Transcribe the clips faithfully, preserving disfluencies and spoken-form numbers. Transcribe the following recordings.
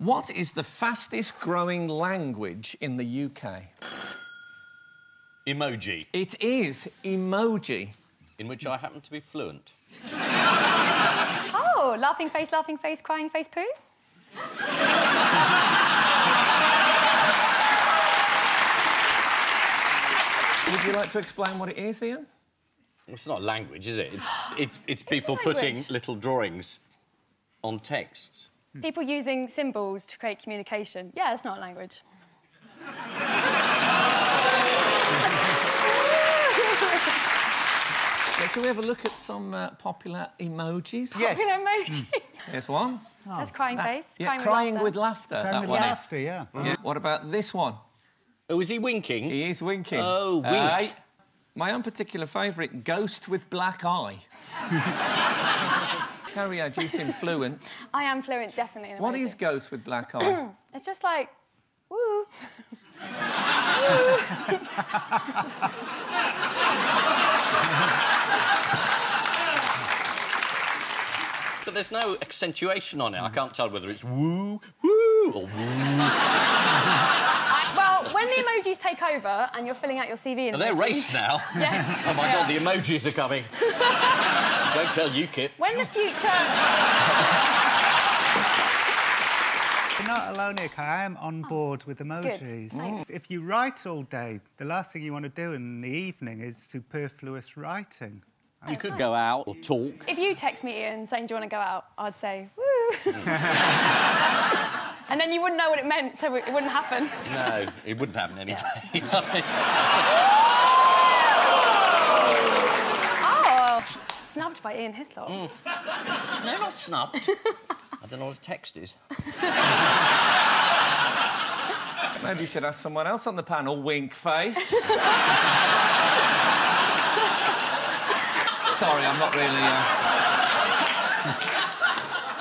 What is the fastest growing language in the U K? Emoji. It is emoji. In which I happen to be fluent. Oh, laughing face, laughing face, crying face, poo? Would you like to explain what it is, Ian? It's not language, is it? It's, it's, it's people it's putting little drawings on texts. People using symbols to create communication. Yeah, it's not language. Okay, shall we have a look at some uh, popular emojis? Yes. Popular emojis? Here's one. Oh. That's crying that, face. Yeah, crying, crying with, with laughter. Crying that with one laughter, is. Yeah. Mm. Yeah. What about this one? Oh, is he winking? He is winking. Oh, wink. Uh, my own particular favourite, ghost with black eye. Carrie, do you seem fluent? I am fluent, definitely. What is ghost with black eye? It's just like, woo. But there's no accentuation on it. I can't tell whether it's woo, woo, or woo. When the emojis take over and you're filling out your C V and... Are they raced now? Yes. Oh, my yeah. God, the emojis are coming. Don't tell UKIP. When the future... You're not alone here, Kai. I am on board oh. with emojis. Good. If you write all day, the last thing you want to do in the evening is superfluous writing. You could right. go out or talk. If you text me, Ian, saying, do you want to go out? I'd say, woo. And then you wouldn't know what it meant, so it wouldn't happen. No, it wouldn't happen anyway. Oh! Snubbed by Ian Hislop. Mm. No, not snubbed. I don't know what a text is. Maybe you should ask someone else on the panel, wink face. Sorry, I'm not really... Uh...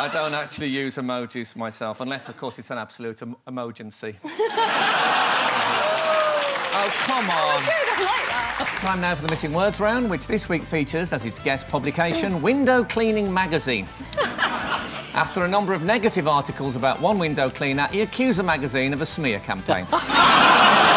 I don't actually use emojis myself, unless, of course, it's an absolute em emergency. Oh, come on. Good, I like that. Time now for the Missing Words round, which this week features, as its guest publication, Window Cleaning Magazine. After a number of negative articles about one window cleaner, he accused the magazine of a smear campaign.